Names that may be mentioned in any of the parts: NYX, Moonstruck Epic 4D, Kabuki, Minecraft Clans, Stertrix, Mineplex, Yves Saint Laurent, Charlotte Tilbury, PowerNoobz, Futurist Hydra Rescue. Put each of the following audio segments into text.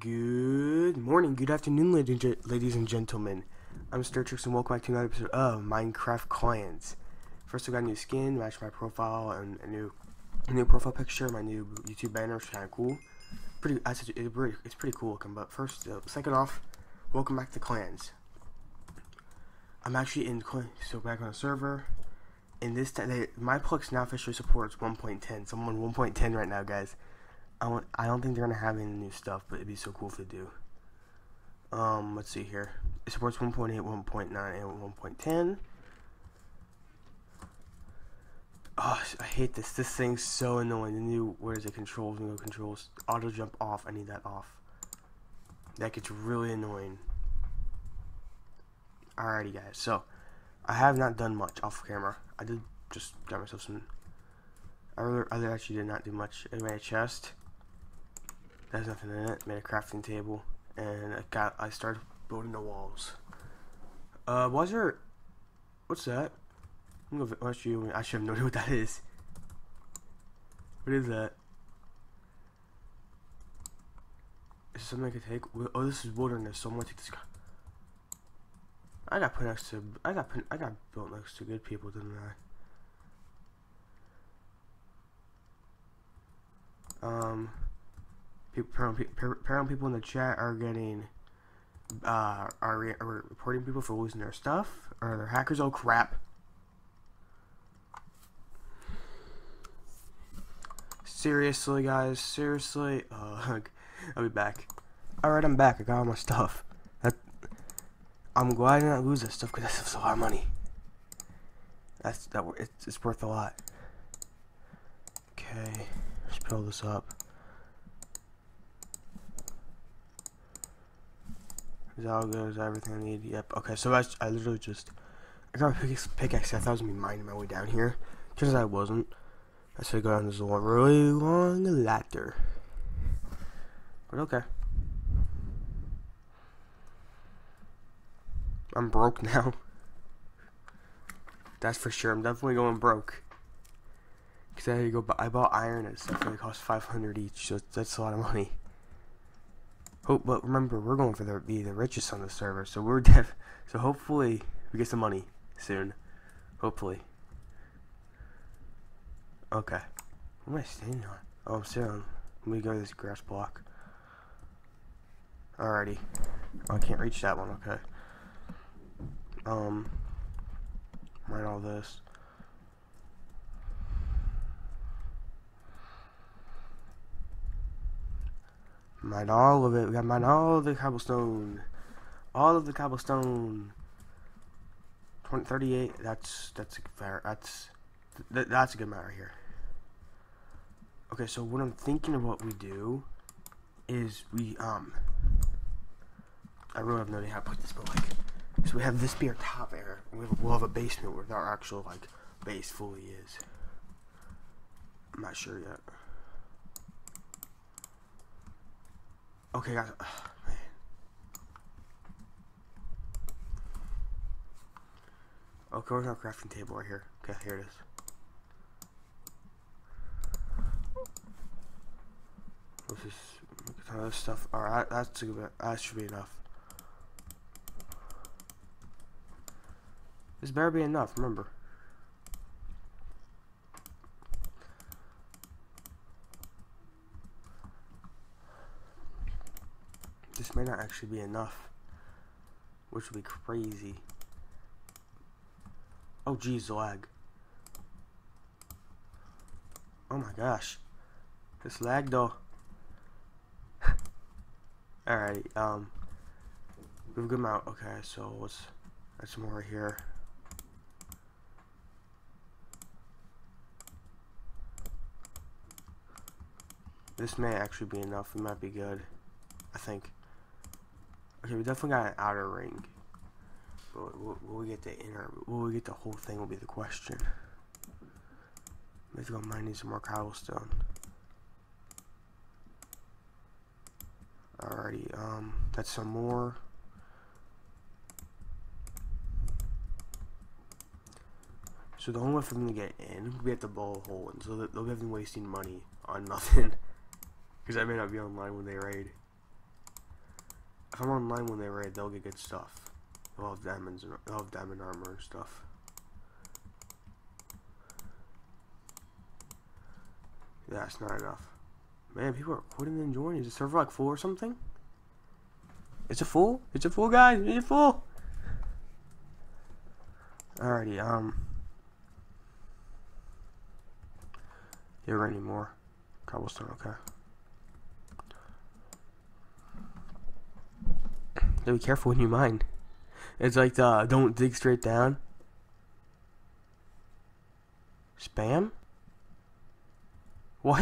Good morning, good afternoon, ladies and gentlemen. I'm Stertrix and welcome back to another episode of Minecraft Clans. First, I got a new skin, matched my profile, and a new profile picture, my new YouTube banner, which is kind of cool. It's pretty cool looking. But first, second off, welcome back to Clans. I'm actually in Clans, so back on the server. And this time, Mineplex now officially supports 1.10. So I'm on 1.10 right now, guys. I don't think they're gonna have any new stuff, but it'd be so cool if they do. Let's see here. It supports 1.8, 1.9, and 1.10. Oh, I hate this. This thing's so annoying. The new, where's the controls? No controls. Auto jump off. I need that off. That gets really annoying. Alrighty, guys. So I have not done much off camera. I did just got myself some. I actually did not do much. I made a chest. There's nothing in it. Made a crafting table, and I started building the walls. What's that? I'm gonna watch you. I should have known what that is. What is that? Is something I could take? Oh, this is wilderness. So I'm gonna take this guy. I got built next to good people, didn't I? Apparently people in the chat are getting. Are reporting people for losing their stuff, or they're hackers. Oh crap! Seriously, guys. Seriously. I'll be back. All right, I'm back. I got all my stuff. I'm glad I didn't lose this stuff because that stuff's a lot of money. It's worth a lot. Okay, let's pull this up. Is that all good? Is that everything I need? Yep. Okay, so I literally just I got a pickaxe. I thought I was gonna be mining my way down here. Turns out I wasn't. I should go down this really long ladder. But okay. I'm broke now. That's for sure. I'm definitely going broke. Cause I had to go. I bought iron and stuff. It cost 500 each. So that's a lot of money. Oh, but remember, we're going for the richest on the server. So so hopefully we get some money soon. Hopefully. Okay. What am I standing on? Oh, I'm sitting on. Let me go to this grass block. Alrighty. Oh, I can't reach that one. Okay. Write all this. Mine all of it. We gotta mine all the cobblestone. All of the cobblestone. 38. That's a good amount right here. Okay, so what I'm thinking of what we do is I really have no idea how to put this, but like. So we have this be our top area. We'll have a basement where our actual like base fully is. I'm not sure yet. Okay, guys. Man. Okay, where's our crafting table right here? Okay, here it is. What's this? Look at all this stuff. All right, that's a good bit. That should be enough. This better be enough, remember. This may not actually be enough, which would be crazy. Oh geez, lag. Oh my gosh. This lag though. Alright, we have a good amount. Okay, so let's add some more right here. This may actually be enough. It might be good, I think. Okay, we definitely got an outer ring. But will we get the inner? Will we get the whole thing? Will be the question. Let's go mining some more cobblestone. Alrighty, that's some more. So the only way for them to get in, we have to blow a hole in. So they'll be wasting money on nothing. Because I may not be online when they raid. if I'm online when they raid, they'll get good stuff. They'll have diamonds and they'll have diamond armor and stuff. Yeah, it's not enough. Man, people are quitting and joining. Is the server like full or something? It's a full? It's a full, guys. It's a full. Alrighty, There are any more cobblestone, okay. So be careful when you mine. It's like the don't dig straight down. Spam? What?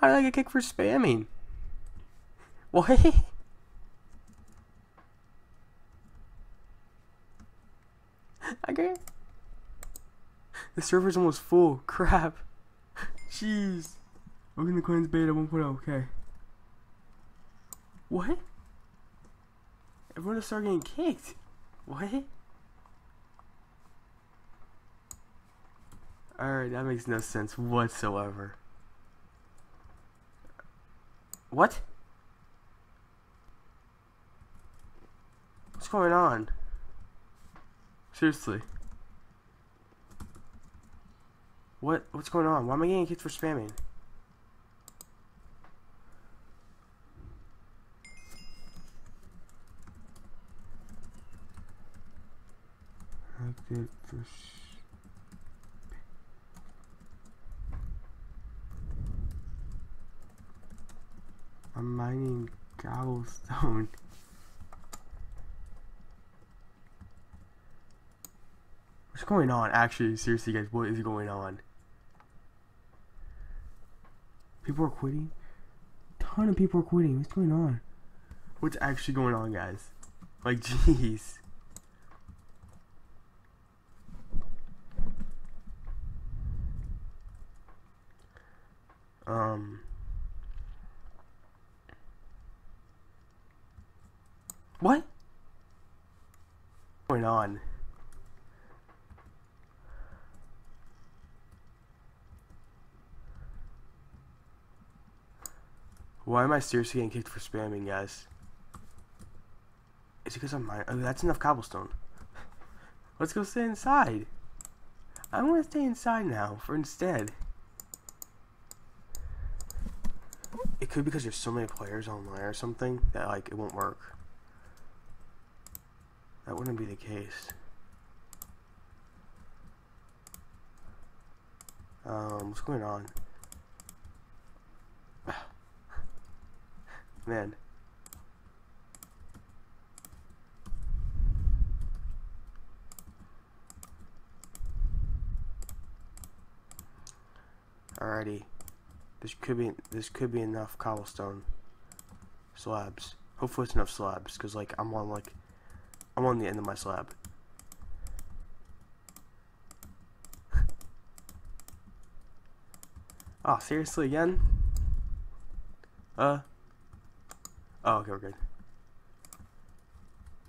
How did I get kicked for spamming? What? Okay. The server's almost full. Crap. Jeez. We're in the Clans beta 1.0. Okay. What? Everyone just started getting kicked. What? Alright, that makes no sense whatsoever. What? What's going on? Seriously. What's going on? Why am I getting kicked for spamming? Active for I'm mining cobblestone. What's going on? Actually, seriously, guys, what is going on? People are quitting. A ton of people are quitting. What's going on? What's actually going on, guys? Like, jeez. What? What's going on? Why am I seriously getting kicked for spamming, guys? Is it because I'm mine? Oh, that's enough cobblestone. Let's go stay inside. I'm gonna stay inside now for instead. It could be because there's so many players online or something that like it won't work. That wouldn't be the case. What's going on? Man. Alrighty. This could be enough cobblestone slabs. Hopefully it's enough slabs, cause like I'm on the end of my slab. Oh, seriously again? Oh, okay, we're good.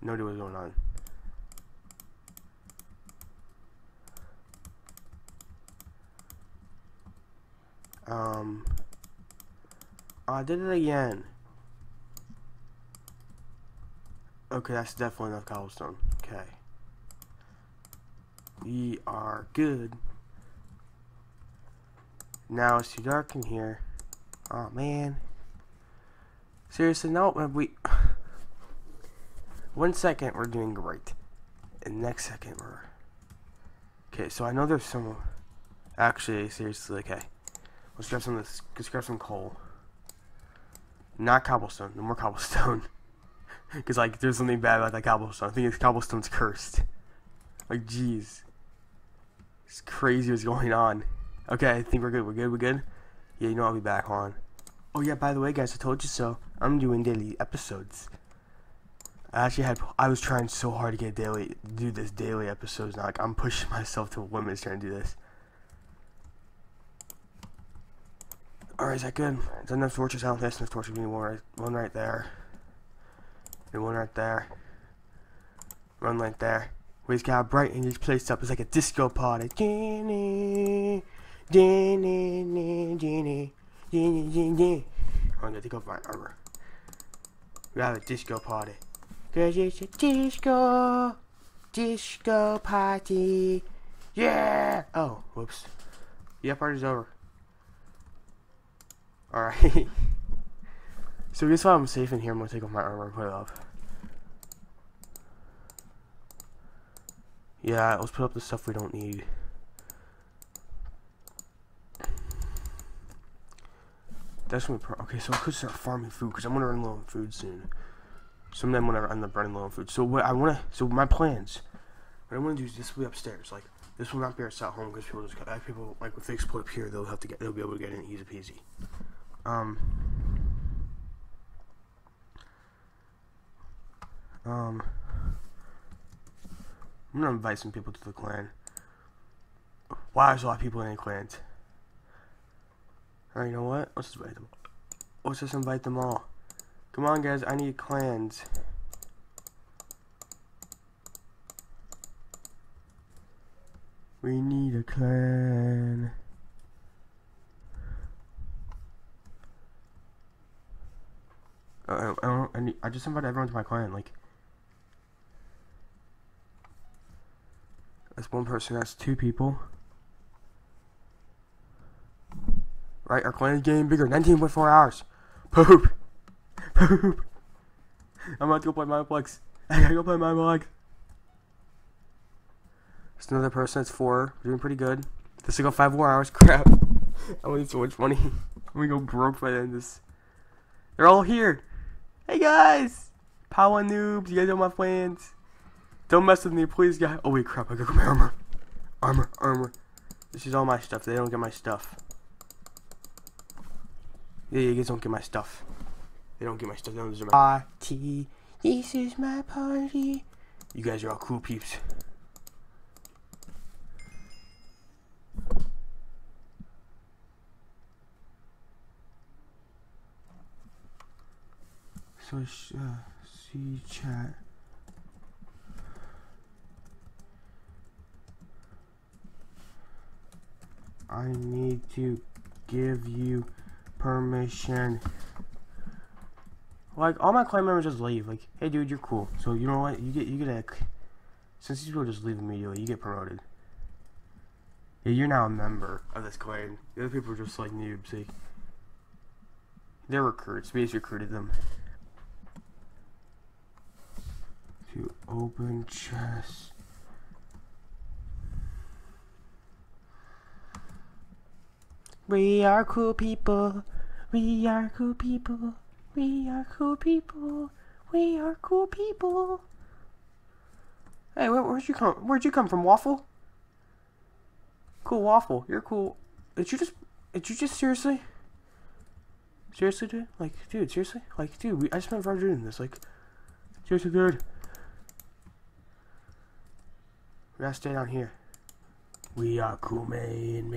No idea what's going on. I did it again. Okay, that's definitely enough cobblestone. Okay. We are good. Now it's too dark in here. Oh man. Seriously, no, we... 1 second, we're doing great. And next second, we're... Okay, so I know there's some... Actually, seriously, okay. Let's grab some of this. Let's grab some coal. Not cobblestone. No more cobblestone. Because, like, there's something bad about that cobblestone. I think it's cobblestone's cursed. Like, jeez. It's crazy what's going on. Okay, I think we're good. We're good. Yeah, you know I'll be back on. Oh, yeah, by the way, guys, I told you so. I'm doing daily episodes. I was trying so hard to get daily episodes. Now, like, I'm pushing myself to limits trying to do this. Alright, is that good? Is that enough torches? I don't think that's enough torches. We need one right there. And one right there. One right there. We just got bright and just placed up. It's like a disco party. I'm gonna take off my armor. We have a disco party. Cause it's a disco party. Yeah! Oh, whoops. Yeah, party's over. Alright. So guess what? I'm safe in here. I'm gonna take off my armor and put it up. Yeah, let's put up the stuff we don't need. That's when we okay, so I could start farming food because I'm gonna run low on food soon. Sometime when I end up running low on food. So what I wanna, so my plans. What I wanna do is this will be upstairs. Like this will not be outside home because people just got people like if they split up here, they'll have to get they'll be able to get in easy peasy. I'm gonna invite some people to the clan. Wow, there's a lot of people in the clans. Alright, you know what? Let's just invite them. Let's just invite them all. Come on, guys. I need clans. We need a clan. I just invited everyone to my clan. Like, that's one person. That's two people. Right, our clan is getting bigger. 19.4 hours. Poop. Poop. I'm about to go play Mineplex. I gotta go play Mineplex. There's another person. That's four. We're doing pretty good. This will go 5 more hours. Crap. I need so much money. I'm gonna go broke by the end of this. They're all here. Hey guys. PowerNoobz. You guys know my plans. Don't mess with me, please, guys. Oh, wait, crap. I gotta get my armor. Armor. This is all my stuff. They don't get my stuff. Yeah, you guys don't get my stuff. They don't get my stuff. They don't deserve my party. This is my party. You guys are all cool peeps. So, see chat. I need to give you permission. Like all my clan members just leave. Like, hey dude, you're cool. So you know what? You get a since these people just leave immediately, you get promoted. Yeah, you're now a member of this clan. The other people are just like noobs. Like, they're recruits. We just recruited them. To open chest. We are cool people. We are cool people. We are cool people. We are cool people. Hey, where'd you come from, Waffle? Cool Waffle. You're cool. Did you just seriously? Seriously, dude? Like, dude, seriously? Like, dude, I just spent 5 years doing this. Like, seriously, dude. We gotta stay down here. We are cool, man.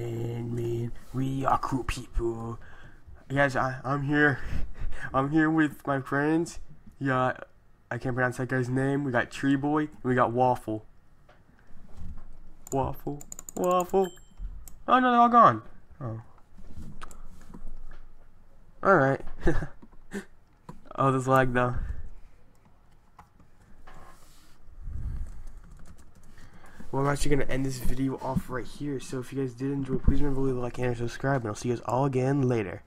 We are cool people. Guys, I'm here. I'm here with my friends. Yeah, I can't pronounce that guy's name. We got Tree Boy and we got Waffle. Waffle. Oh no, they're all gone. Oh. Alright. Oh, this lag though. Well, I'm actually going to end this video off right here. So if you guys did enjoy, please remember to leave a like and subscribe. And I'll see you guys all again later.